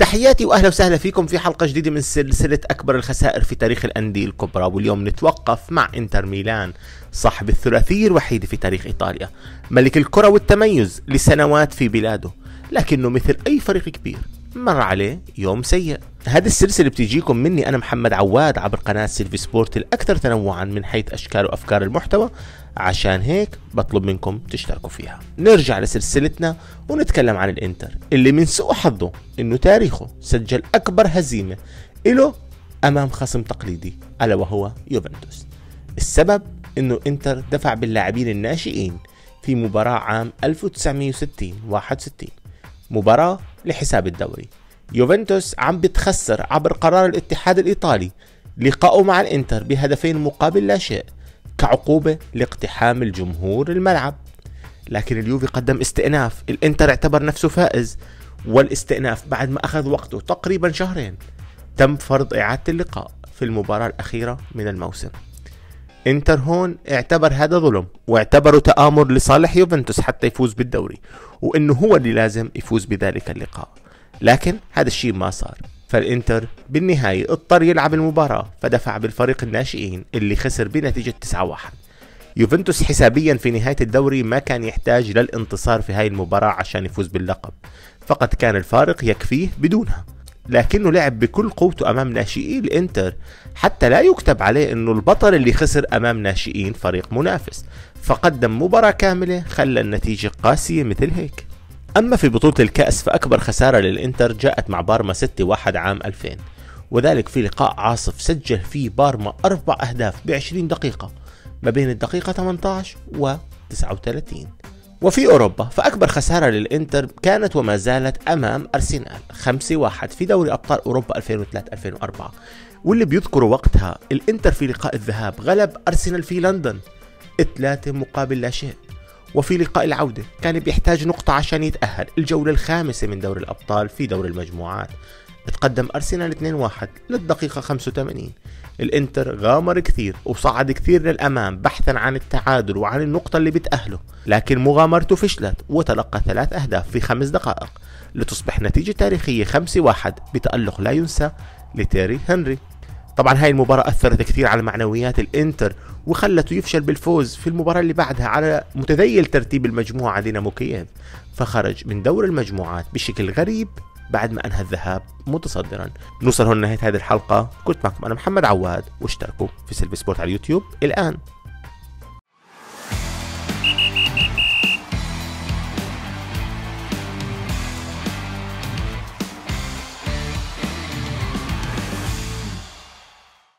تحياتي واهلا وسهلا فيكم في حلقه جديده من سلسله اكبر الخسائر في تاريخ الانديه الكبرى، واليوم نتوقف مع انتر ميلان صاحب الثلاثيه الوحيده في تاريخ ايطاليا، ملك الكره والتميز لسنوات في بلاده، لكنه مثل اي فريق كبير مر عليه يوم سيء. هذه السلسله بتجيكم مني انا محمد عواد عبر قناه سيلفي سبورت الاكثر تنوعا من حيث اشكال وافكار المحتوى، عشان هيك بطلب منكم تشتركوا فيها. نرجع لسلسلتنا ونتكلم عن الانتر اللي من سوء حظه انه تاريخه سجل اكبر هزيمه له امام خصم تقليدي الا وهو يوفنتوس. السبب انه انتر دفع باللاعبين الناشئين في مباراه عام 1960-61 مباراه لحساب الدوري. يوفنتوس عم بتخسر عبر قرار الاتحاد الإيطالي لقائه مع الإنتر بهدفين مقابل لا شيء كعقوبة لاقتحام الجمهور الملعب، لكن اليوفي قدم استئناف. الإنتر اعتبر نفسه فائز، والاستئناف بعد ما أخذ وقته تقريبا شهرين تم فرض إعادة اللقاء في المباراة الأخيرة من الموسم. إنتر هون اعتبر هذا ظلم واعتبره تآمر لصالح يوفنتوس حتى يفوز بالدوري، وإنه هو اللي لازم يفوز بذلك اللقاء، لكن هذا الشيء ما صار. فالإنتر بالنهاية اضطر يلعب المباراة، فدفع بالفريق الناشئين اللي خسر بنتيجة 9-1. يوفنتوس حسابيا في نهاية الدوري ما كان يحتاج للانتصار في هاي المباراة عشان يفوز باللقب، فقد كان الفارق يكفيه بدونها، لكنه لعب بكل قوته امام ناشئي الانتر حتى لا يكتب عليه انه البطل اللي خسر امام ناشئين فريق منافس، فقدم مباراة كاملة خلى النتيجة قاسية مثل هيك. اما في بطولة الكأس فاكبر خسارة للانتر جاءت مع بارما 6-1 عام 2000، وذلك في لقاء عاصف سجل فيه بارما 4 أهداف ب20 دقيقة ما بين الدقيقة 18 و 39. وفي أوروبا فأكبر خسارة للإنتر كانت وما زالت أمام أرسنال 5-1 في دوري أبطال أوروبا 2003-2004، واللي بيذكروا وقتها الإنتر في لقاء الذهاب غلب أرسنال في لندن 3-0، وفي لقاء العودة كان بيحتاج نقطة عشان يتأهل الجولة الخامسة من دوري الأبطال في دوري المجموعات. تقدم أرسنال 2-1 للدقيقة 85، الإنتر غامر كثير وصعد كثير للأمام بحثا عن التعادل وعن النقطة اللي بتأهله، لكن مغامرته فشلت وتلقى 3 أهداف في 5 دقائق لتصبح نتيجة تاريخية 5-1 بتألق لا ينسى لتيري هنري. طبعا هاي المباراة أثرت كثير على معنويات الإنتر وخلته يفشل بالفوز في المباراة اللي بعدها على متذيل ترتيب المجموعة ديناموكيين، فخرج من دور المجموعات بشكل غريب بعد ما انهى الذهاب متصدرا. نوصل هون لنهاية هذه الحلقة، كنت معكم انا محمد عواد، واشتركوا في سيلفي سبورت على اليوتيوب الان.